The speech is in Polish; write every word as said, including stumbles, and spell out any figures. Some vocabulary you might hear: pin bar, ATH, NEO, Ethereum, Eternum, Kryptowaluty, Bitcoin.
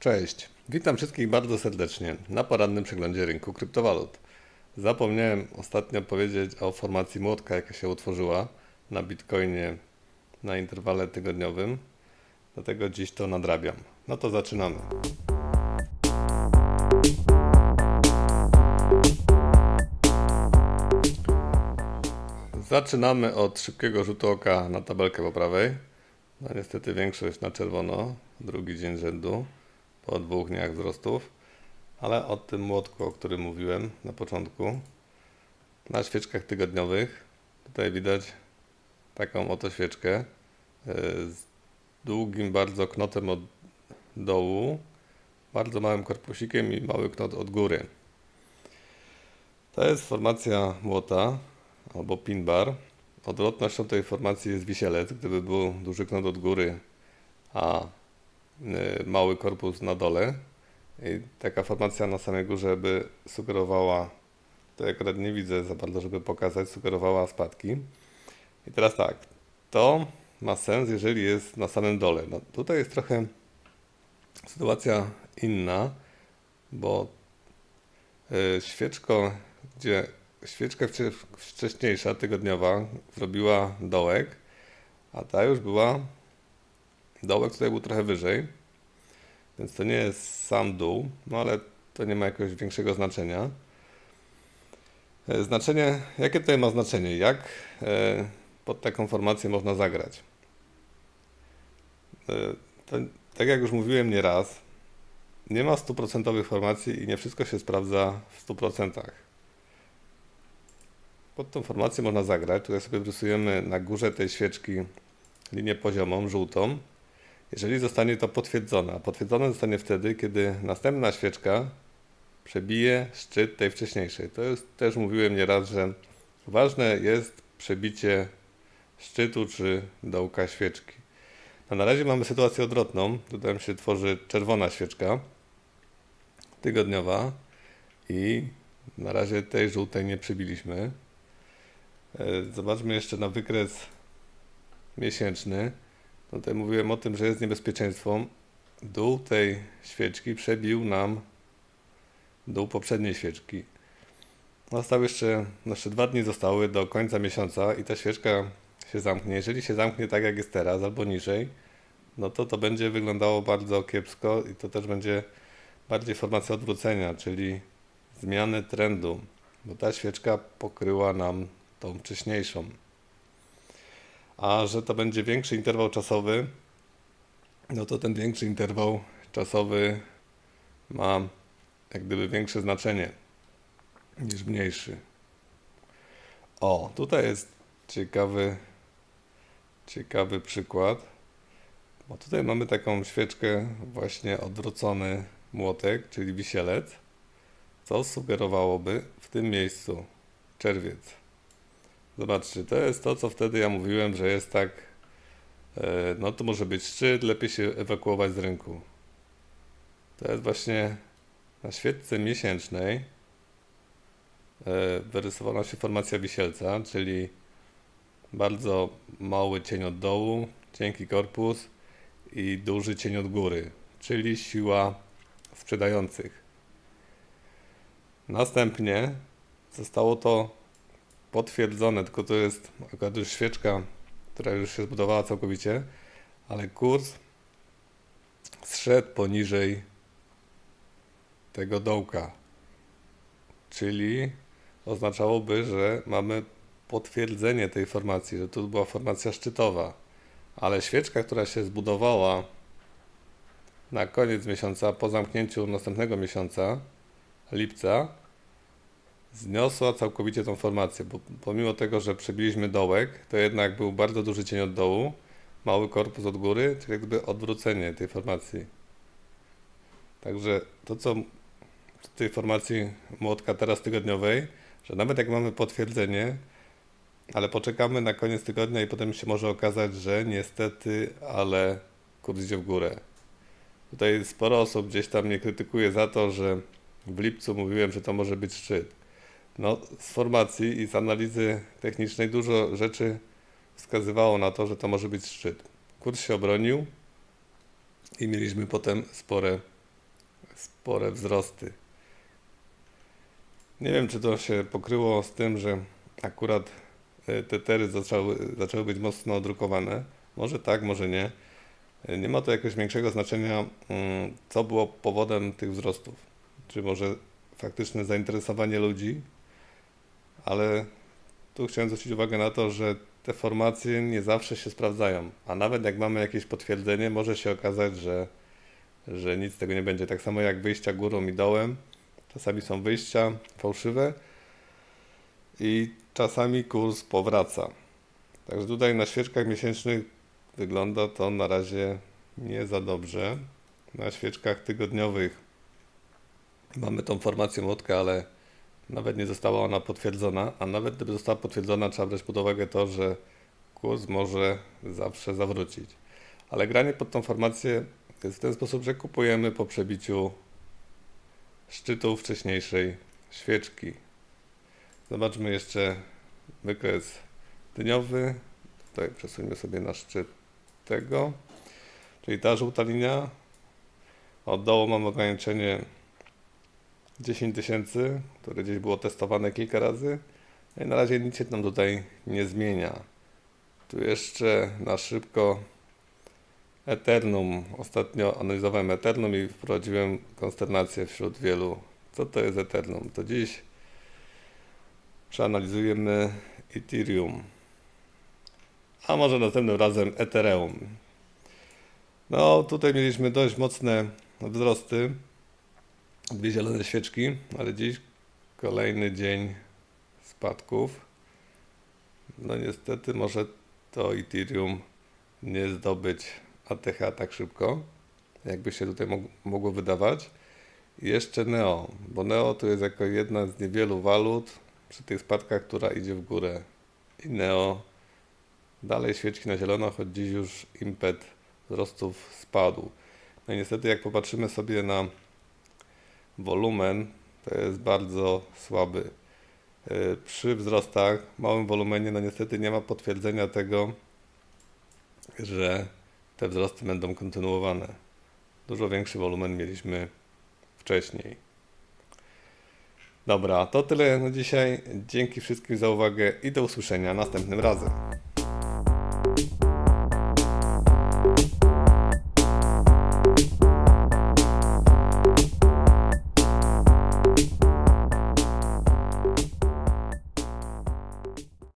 Cześć, witam wszystkich bardzo serdecznie na porannym przeglądzie rynku kryptowalut. Zapomniałem ostatnio powiedzieć o formacji młotka, jaka się utworzyła na Bitcoinie na interwale tygodniowym, dlatego dziś to nadrabiam. No to zaczynamy. Zaczynamy od szybkiego rzutu oka na tabelkę po prawej. No niestety większość na czerwono, drugi dzień rzędu, po dwóch dniach wzrostów. Ale o tym młotku, o którym mówiłem na początku, na świeczkach tygodniowych, tutaj widać taką oto świeczkę z długim bardzo knotem od dołu, bardzo małym korpusikiem i mały knot od góry. To jest formacja młota albo pin bar. Odwrotnością tej formacji jest wisielec. Gdyby był duży knot od góry, a mały korpus na dole, i taka formacja na samej górze by sugerowała, to jak akurat nie widzę za bardzo, żeby pokazać, sugerowała spadki. I teraz tak, to ma sens, jeżeli jest na samym dole. No, tutaj jest trochę sytuacja inna, bo yy, świeczko, gdzie świeczka wcześniejsza, tygodniowa, zrobiła dołek, a ta już była, dołek tutaj był trochę wyżej, więc to nie jest sam dół, no ale to nie ma jakiegoś większego znaczenia. Znaczenie, jakie tutaj ma znaczenie? Jak pod taką formację można zagrać? To, tak jak już mówiłem nieraz, nie ma stuprocentowych formacji i nie wszystko się sprawdza w stu procentach. Pod tą formację można zagrać. Tutaj sobie wrysujemy na górze tej świeczki linię poziomą, żółtą. Jeżeli zostanie to potwierdzone, a potwierdzone zostanie wtedy, kiedy następna świeczka przebije szczyt tej wcześniejszej. To jest, też mówiłem nieraz, że ważne jest przebicie szczytu czy dołka świeczki. No, na razie mamy sytuację odwrotną. Tutaj się tworzy czerwona świeczka tygodniowa i na razie tej żółtej nie przebiliśmy. Zobaczmy jeszcze na wykres miesięczny. Tutaj mówiłem o tym, że jest niebezpieczeństwo. Dół tej świeczki przebił nam dół poprzedniej świeczki. Został jeszcze, jeszcze dwa dni zostały do końca miesiąca i ta świeczka się zamknie. Jeżeli się zamknie tak jak jest teraz albo niżej, no to to będzie wyglądało bardzo kiepsko i to też będzie bardziej formacja odwrócenia, czyli zmiany trendu, bo ta świeczka pokryła nam tą wcześniejszą. A że to będzie większy interwał czasowy, no to ten większy interwał czasowy ma jak gdyby większe znaczenie niż mniejszy. O, tutaj jest ciekawy, ciekawy przykład, bo tutaj mamy taką świeczkę, właśnie odwrócony młotek, czyli wisielec, co sugerowałoby w tym miejscu czerwiec. Zobaczcie, to jest to, co wtedy ja mówiłem, że jest tak, no to może być szczyt, lepiej się ewakuować z rynku. To jest właśnie na świeczce miesięcznej wyrysowała się formacja wisielca, czyli bardzo mały cień od dołu, cienki korpus i duży cień od góry, czyli siła sprzedających. Następnie zostało to potwierdzone, tylko to jest akurat już świeczka, która już się zbudowała całkowicie, ale kurs zszedł poniżej tego dołka, czyli oznaczałoby, że mamy potwierdzenie tej formacji, że tu była formacja szczytowa, ale świeczka, która się zbudowała na koniec miesiąca, po zamknięciu następnego miesiąca, lipca, zniosła całkowicie tą formację, bo pomimo tego, że przebiliśmy dołek, to jednak był bardzo duży cień od dołu, mały korpus od góry, czyli jakby odwrócenie tej formacji. Także to, co w tej formacji młotka teraz tygodniowej, że nawet jak mamy potwierdzenie, ale poczekamy na koniec tygodnia i potem się może okazać, że niestety, ale kurs idzie w górę. Tutaj sporo osób gdzieś tam mnie krytykuje za to, że w lipcu mówiłem, że to może być szczyt. No, z formacji i z analizy technicznej dużo rzeczy wskazywało na to, że to może być szczyt. Kurs się obronił i mieliśmy potem spore spore wzrosty. Nie wiem, czy to się pokryło z tym, że akurat te tery zaczęły, zaczęły być mocno drukowane. Może tak, może nie. Nie ma to jakiegoś większego znaczenia, co było powodem tych wzrostów. Czy może faktyczne zainteresowanie ludzi, ale tu chciałem zwrócić uwagę na to, że te formacje nie zawsze się sprawdzają, a nawet jak mamy jakieś potwierdzenie, może się okazać, że, że nic z tego nie będzie. Tak samo jak wyjścia górą i dołem, czasami są wyjścia fałszywe i czasami kurs powraca. Także tutaj na świeczkach miesięcznych wygląda to na razie nie za dobrze. Na świeczkach tygodniowych mamy tą formację młotka, ale nawet nie została ona potwierdzona, a nawet gdyby została potwierdzona, trzeba brać pod uwagę to, że kurs może zawsze zawrócić. Ale granie pod tą formację jest w ten sposób, że kupujemy po przebiciu szczytu wcześniejszej świeczki. Zobaczmy jeszcze wykres dniowy. Tutaj przesuńmy sobie na szczyt tego. Czyli ta żółta linia. Od dołu mamy ograniczenie dziesięć tysięcy, które gdzieś było testowane kilka razy. I na razie nic się nam tutaj nie zmienia. Tu jeszcze na szybko Eternum. Ostatnio analizowałem Eternum i wprowadziłem konsternację wśród wielu. Co to jest Eternum? To dziś przeanalizujemy Ethereum. A może następnym razem Ethereum. No tutaj mieliśmy dość mocne wzrosty. Dwie zielone świeczki, ale dziś kolejny dzień spadków. No niestety może to Ethereum nie zdobyć A T H tak szybko, jakby się tutaj mogło wydawać. I jeszcze N E O, bo N E O to jest jako jedna z niewielu walut przy tych spadkach, która idzie w górę. I N E O dalej świeczki na zielono, choć dziś już impet wzrostów spadł. No i niestety jak popatrzymy sobie na wolumen, to jest bardzo słaby. Przy wzrostach, małym wolumenie, no niestety nie ma potwierdzenia tego, że te wzrosty będą kontynuowane. Dużo większy wolumen mieliśmy wcześniej. Dobra, to tyle na dzisiaj. Dzięki wszystkim za uwagę i do usłyszenia następnym razem.